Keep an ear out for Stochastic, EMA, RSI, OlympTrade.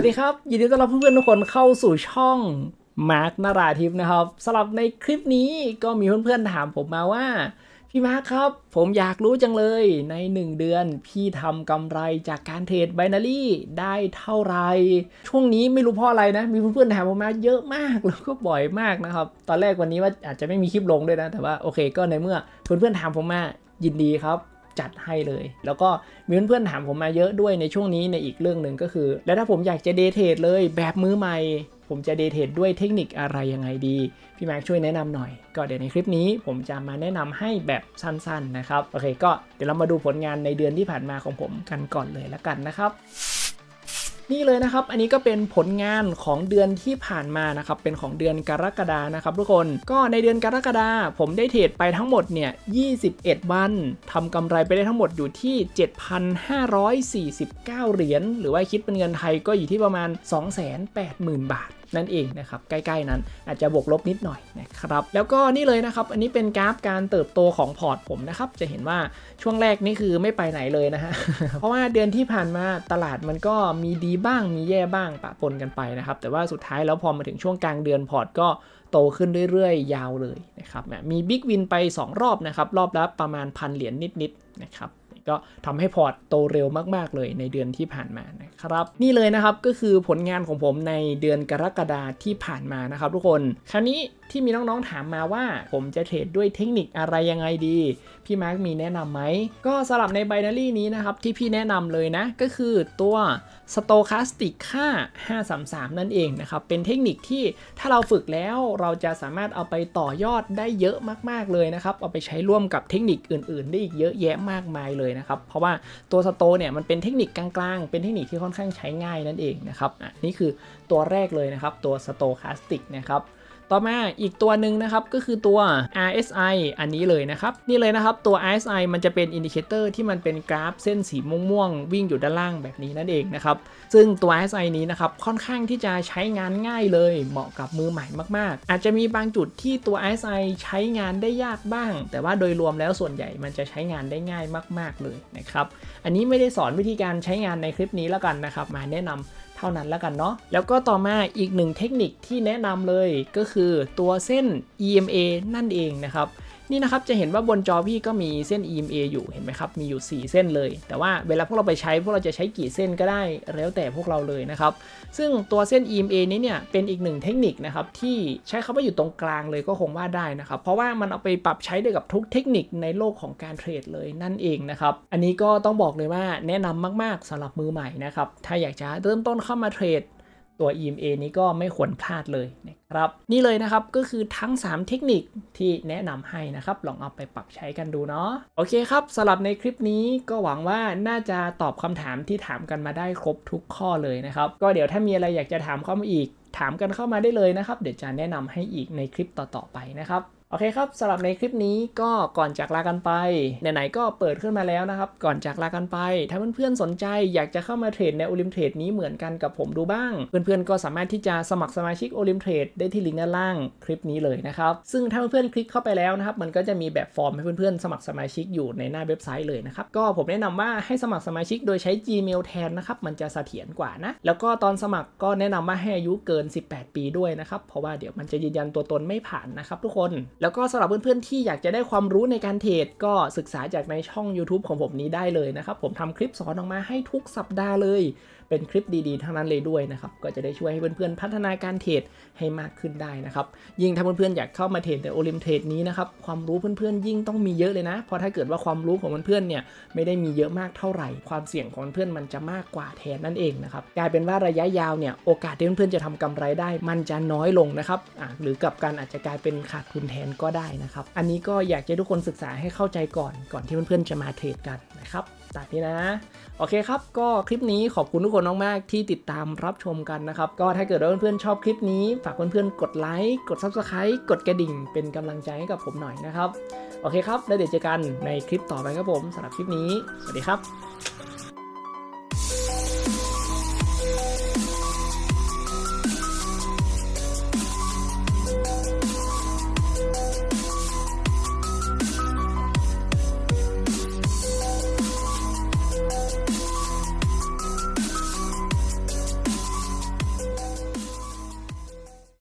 สวัสดีครับยินดีต้อนรับเพื่อนๆทุกคนเข้าสู่ช่องมาร์คนราธิปนะครับสำหรับในคลิปนี้ก็มีเพื่อนๆถามผมมาว่าพี่มาร์คครับผมอยากรู้จังเลยใน1เดือนพี่ทำกำไรจากการเทรดไบนารี่ได้เท่าไหร่ช่วงนี้ไม่รู้เพราะอะไรนะมีเพื่อนๆถามผมมาเยอะมากแล้วก็บ่อยมากนะครับตอนแรกวันนี้ว่าอาจจะไม่มีคลิปลงด้วยนะแต่ว่าโอเคก็ในเมื่อเพื่อนๆถามผมมายินดีครับจัดให้เลยแล้วก็มีเพื่อนๆถามผมมาเยอะด้วยในช่วงนี้ในอีกเรื่องหนึ่งก็คือแล้วถ้าผมอยากจะเดย์เทรดเลยแบบมือใหม่ผมจะเดย์เทรดด้วยเทคนิคอะไรยังไงดีพี่มาร์คช่วยแนะนำหน่อยก็เดี๋ยวในคลิปนี้ผมจะมาแนะนำให้แบบสั้นๆนะครับโอเคก็เดี๋ยวเรามาดูผลงานในเดือนที่ผ่านมาของผมกันก่อนเลยละกันนะครับนี่เลยนะครับอันนี้ก็เป็นผลงานของเดือนที่ผ่านมานะครับเป็นของเดือนกรกฎาคมนะครับทุกคนก็ในเดือนกรกฎาคมผมได้เทรดไปทั้งหมดเนี่ย21วันทำกำไรไปได้ทั้งหมดอยู่ที่ 7,549 เหรียญหรือว่าคิดเป็นเงินไทยก็อยู่ที่ประมาณ 280,000 บาทนั่นเองนะครับใกล้ๆนั้นอาจจะบวกลบนิดหน่อยนะครับแล้วก็นี่เลยนะครับอันนี้เป็นกราฟการเติบโตของพอร์ตผมนะครับจะเห็นว่าช่วงแรกนี่คือไม่ไปไหนเลยนะฮะ เพราะว่าเดือนที่ผ่านมาตลาดมันก็มีดีบ้างมีแย่บ้างปะปนกันไปนะครับแต่ว่าสุดท้ายแล้วพอมาถึงช่วงกลางเดือนพอร์ตก็โตขึ้นเรื่อยๆยาวเลยนะครับมีบิ๊กวินไป2รอบนะครับรอบละประมาณพันเหรียญนิดๆนะครับก็ทำให้พอร์ตโตเร็วมากๆเลยในเดือนที่ผ่านมานะครับนี่เลยนะครับก็คือผลงานของผมในเดือนกรกฎาคมที่ผ่านมานะครับทุกคนคราวนี้ที่มีน้องๆถามมาว่าผมจะเทรดด้วยเทคนิคอะไรยังไงดีพี่มาร์คมีแนะนำไหมก็สำหรับใน Binary นี้นะครับที่พี่แนะนำเลยนะก็คือตัว Stochastic ค่า533นั่นเองนะครับเป็นเทคนิคที่ถ้าเราฝึกแล้วเราจะสามารถเอาไปต่อยอดได้เยอะมากๆเลยนะครับเอาไปใช้ร่วมกับเทคนิคอื่นๆได้อีกเยอะแยะมากมายเลยนะครับเพราะว่าตัวสโตเนี่ยมันเป็นเทคนิคกลางๆเป็นเทคนิคที่ค่อนข้างใช้ง่ายนั่นเองนะครับนี่คือตัวแรกเลยนะครับตัว Stochastic นะครับต่อมาอีกตัวหนึ่งนะครับก็คือตัว RSI อันนี้เลยนะครับนี่เลยนะครับตัว RSI มันจะเป็นอินดิเคเตอร์ที่มันเป็นกราฟเส้นสีม่วงๆวิ่งอยู่ด้านล่างแบบนี้นั่นเองนะครับซึ่งตัว RSI นี้นะครับค่อนข้างที่จะใช้งานง่ายเลยเหมาะกับมือใหม่มากๆอาจจะมีบางจุดที่ตัว RSI ใช้งานได้ยากบ้างแต่ว่าโดยรวมแล้วส่วนใหญ่มันจะใช้งานได้ง่ายมากๆเลยนะครับอันนี้ไม่ได้สอนวิธีการใช้งานในคลิปนี้แล้วกันนะครับมาแนะนำเท่านั้นแล้วกันเนาะแล้วก็ต่อมาอีกหนึ่งเทคนิคที่แนะนำเลยก็คือตัวเส้น EMA นั่นเองนะครับนี่นะครับจะเห็นว่าบนจอพี่ก็มีเส้น EMA อยู่เห็นไหมครับมีอยู่4เส้นเลยแต่ว่าเวลาพวกเราไปใช้พวกเราจะใช้กี่เส้นก็ได้แล้วแต่พวกเราเลยนะครับซึ่งตัวเส้น EMA นี้เนี่ยเป็นอีกหนึ่งเทคนิคนะครับที่ใช้คำว่าอยู่ตรงกลางเลยก็คงว่าได้นะครับเพราะว่ามันเอาไปปรับใช้ได้กับทุกเทคนิคในโลกของการเทรดเลยนั่นเองนะครับอันนี้ก็ต้องบอกเลยว่าแนะนำมากๆสำหรับมือใหม่นะครับถ้าอยากจะเริ่มต้นเข้ามาเทรดตัว EMA นี้ก็ไม่ควรพลาดเลยนะครับนี่เลยนะครับก็คือทั้ง3เทคนิคที่แนะนำให้นะครับลองเอาไปปรับใช้กันดูเนาะโอเคครับสำหรับในคลิปนี้ก็หวังว่าน่าจะตอบคำถามที่ถามกันมาได้ครบทุกข้อเลยนะครับก็เดี๋ยวถ้ามีอะไรอยากจะถามเข้ามาอีกถามกันเข้ามาได้เลยนะครับเดี๋ยวจะแนะนำให้อีกในคลิปต่อๆไปนะครับโอเคครับสำหรับในคลิปนี้ก็ก่อนจากลากันไปไหนๆก็เปิดขึ้นมาแล้วนะครับก่อนจากลากันไปถ้าเพื่อนๆสนใจอยากจะเข้ามาเทรดในโอลิมเทรดนี้เหมือนกันกับผมดูบ้างเพื่อนๆก็สามารถที่จะสมัครสมาชิกโอลิมเทรดได้ที่ลิงก์ด้านล่างคลิปนี้เลยนะครับซึ่งถ้าเพื่อนๆคลิกเข้าไปแล้วนะครับมันก็จะมีแบบฟอร์มให้เพื่อนๆสมัครสมาชิกอยู่ในหน้าเว็บไซต์เลยนะครับก็ผมแนะนำว่าให้สมัครสมาชิกโดยใช้ Gmail แทนนะครับมันจะเสถียรกว่านะแล้วก็ตอนสมัครก็แนะนำว่าให้อายุเกิน18ปีด้วยนะครับเพราะว่าเดี๋ยวมันจะยืนยันตัวตนไม่ผ่านนะครับทุกคนแล้วก็สำหรับเพื่อนๆที่อยากจะได้ความรู้ในการเทรดก็ศึกษาจากในช่อง YouTube ของผมนี้ได้เลยนะครับผมทำคลิปสอนออกมาให้ทุกสัปดาห์เลยเป็นคลิปดีๆทั้งนั้นเลยด้วยนะครับก็จะได้ช่วยให้เพื่อนๆพัฒนาการเทรดให้มากขึ้นได้นะครับยิ่งถ้าเพื่อนๆอยากเข้ามาเทรดในโอลิมเทรดนี้นะครับความรู้เพื่อนๆยิ่งต้องมีเยอะเลยนะเพราะถ้าเกิดว่าความรู้ของเพื่อนๆเนี่ยไม่ได้มีเยอะมากเท่าไหร่ความเสี่ยงของเพื่อนมันจะมากกว่าแทนนั่นเองนะครับกลายเป็นว่าระยะยาวเนี่ยโอกาสที่เพื่อนๆจะทำกำไรได้มันจะน้อยลงนะครับหรือกับการอาจจะกลายเป็นขาดทุนแทนก็ได้นะครับอันนี้ก็อยากให้ทุกคนศึกษาให้เข้าใจก่อนที่เพื่อนๆจะมาเทรดกันนะครับตามนี้นะโอเคครับก็คลิปนี้ขอบคุณทุกคนมากๆที่ติดตามรับชมกันนะครับก็ถ้าเกิดว่าเพื่อนๆชอบคลิปนี้ฝากเพื่อนๆกดไลค์กด Subscribe กดกระดิ่งเป็นกำลังใจให้กับผมหน่อยนะครับโอเคครับแล้วเดี๋ยวเจอกันในคลิปต่อไปครับผมสำหรับคลิปนี้สวัสดีครับ